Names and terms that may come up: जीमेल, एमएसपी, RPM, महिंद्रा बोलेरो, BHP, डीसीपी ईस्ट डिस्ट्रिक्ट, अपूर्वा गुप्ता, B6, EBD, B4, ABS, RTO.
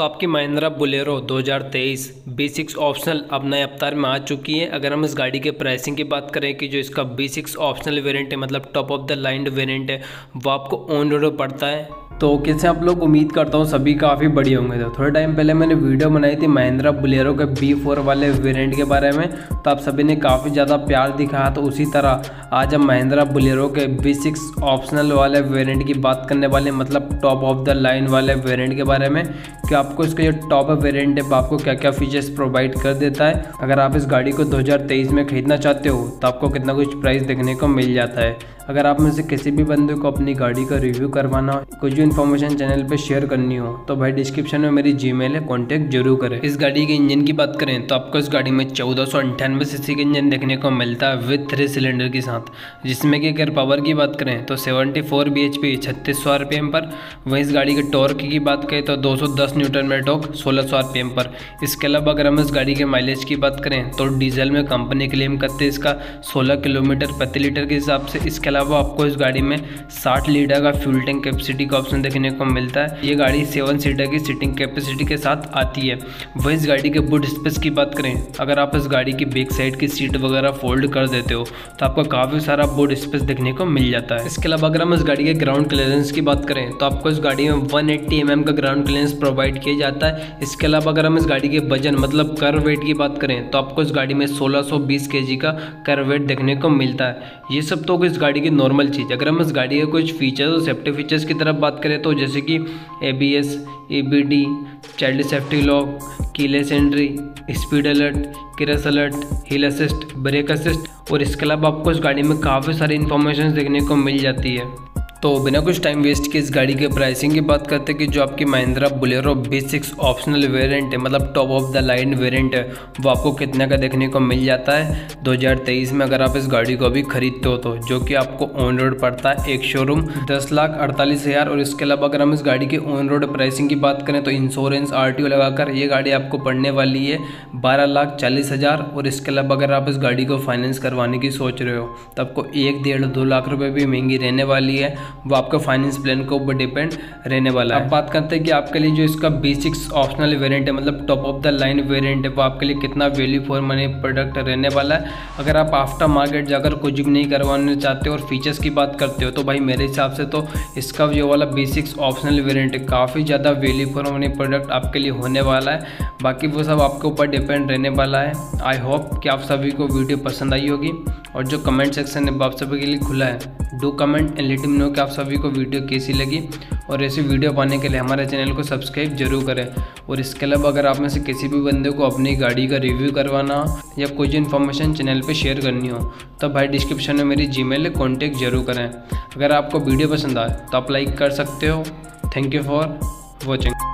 तो आपकी महिंद्रा बोलेरो 2023 B6 optional अब नए अवतार में आ चुकी है। अगर हम इस गाड़ी के प्राइसिंग की बात करें कि जो इसका B6 ऑप्शनल वेरिएंट है, मतलब top of the line variant है, वो आपको ऑन रोड पड़ता है। तो किससे आप लोग उम्मीद करता हूँ सभी काफ़ी बढ़िया होंगे। तो थोड़े टाइम पहले मैंने वीडियो बनाई थी महिंद्रा बोलेरो के B4 वाले वेरिएंट के बारे में, तो आप सभी ने काफ़ी ज़्यादा प्यार दिखाया। तो उसी तरह आज हम महिंद्रा बोलेरो के B6 ऑप्शनल वाले वेरिएंट की बात करने वाले, मतलब टॉप ऑफ द लाइन वाले वेरिएंट के बारे में कि आपको इसका जो टॉप वेरिएंट है आपको क्या क्या फीचर्स प्रोवाइड कर देता है। अगर आप इस गाड़ी को 2023 में खरीदना चाहते हो तो आपको कितना कुछ प्राइस देखने को मिल जाता है। अगर आप में से किसी भी बंदे को अपनी गाड़ी का रिव्यू करवाना हो, कुछ भी इन्फॉर्मेशन चैनल पे शेयर करनी हो, तो भाई डिस्क्रिप्शन में मेरी जीमेल है, कॉन्टैक्ट जरूर करें। इस गाड़ी के इंजन की बात करें तो आपको इस गाड़ी में 1498 सीसी का इंजन देखने को मिलता है विद 3 सिलेंडर के साथ, जिसमें कि अगर पावर की बात करें तो 74 BHP 3600 RPM पर। वहीं इस गाड़ी के टॉर्क की बात करें तो 210 न्यूटन में टॉर्क 1600 RPM पर। इसके अलावा अगर हम इस गाड़ी के माइलेज की बात करें तो डीजल में कंपनी क्लेम करते इसका 16 किलोमीटर प्रति लीटर के हिसाब से। इसके अलावा आपको इस गाड़ी में 60 लीटर का फ्यूल टैंक कैपेसिटी का ऑप्शन देखने को मिलता है। ये गाड़ी 7 सीटर की सीटिंग कैपेसिटी के साथ आती है। वही इस गाड़ी के बूट स्पेस की बात करें, अगर आप इस गाड़ी की बैक साइड की सीट वगैरह फोल्ड कर देते हो तो आपको काफ़ी सारा बूट स्पेस देखने को मिल जाता है। इसके अलावा अगर हम इस गाड़ी के ग्राउंड क्लियरेंस की बात करें तो आपको इस गाड़ी में 180 mm का ग्राउंड क्लियरेंस प्रोवाइड किया जाता है। इसके अलावा अगर हम इस गाड़ी के वजन, मतलब कर्व वेट की बात करें तो आपको इस गाड़ी में 1620 kg का कर्व वेट देखने को मिलता है। ये सब तो इस गाड़ी की नॉर्मल चीज़। अगर हम इस गाड़ी के कुछ फीचर्स और सेफ्टी फीचर्स की तरफ बात करें तो जैसे कि ABS, EBD, child safety lock, keyless entry, speed alert, crash alert, hill assist, brake assist, और इसके अलावा आपको इस गाड़ी में काफ़ी सारी इन्फॉर्मेशन देखने को मिल जाती है। तो बिना कुछ टाइम वेस्ट के इस गाड़ी के प्राइसिंग की बात करते हैं कि जो आपकी महिंद्रा बोलेरो B6 optional variant है, मतलब top of the line variant है, वो आपको कितने का देखने को मिल जाता है 2023 में। अगर आप इस गाड़ी को अभी खरीदते हो तो जो कि आपको ऑन रोड पड़ता है एक शोरूम 10,48,000। और इसके अलावा अगर हम इस गाड़ी के ऑन रोड प्राइसिंग की बात करें तो इंश्योरेंस RTO लगाकर ये गाड़ी आपको पड़ने वाली है 12,40,000। और इसके अलावा अगर आप इस गाड़ी को फाइनेंस करवाने की सोच रहे हो तो आपको 1-1.5-2 लाख रुपये भी महंगी रहने वाली है। वो आपका फाइनेंस प्लान के ऊपर डिपेंड रहने वाला है। अब बात करते हैं कि आपके लिए जो इसका B6 ऑप्शनल वेरिएंट है, मतलब top of the line variant है, वो आपके लिए कितना वैल्यू फॉर मनी प्रोडक्ट रहने वाला है। अगर आप आफ्टर मार्केट जाकर कुछ भी नहीं करवाना चाहते और फीचर्स की बात करते हो तो भाई मेरे हिसाब से तो इसका जो वाला B6 ऑप्शनल वेरिएंट है काफ़ी ज़्यादा वैल्यू फॉर मनी प्रोडक्ट आपके लिए होने वाला है। बाकी वो सब आपके ऊपर डिपेंड रहने वाला है। आई होप कि आप सभी को वीडियो पसंद आई होगी, और जो कमेंट सेक्शन है वो आप सभी के लिए खुला है। Do comment and let me know कि आप सभी को वीडियो कैसी लगी, और ऐसी वीडियो पाने के लिए हमारे चैनल को सब्सक्राइब जरूर करें। और इसके अलावा अगर आप में से किसी भी बंदे को अपनी गाड़ी का रिव्यू करवाना हो या कोई इन्फॉर्मेशन चैनल पे शेयर करनी हो तो भाई डिस्क्रिप्शन में मेरी जीमेल है, कॉन्टैक्ट जरूर करें। अगर आपको वीडियो पसंद आए तो आप लाइक कर सकते हो। Thank you for watching.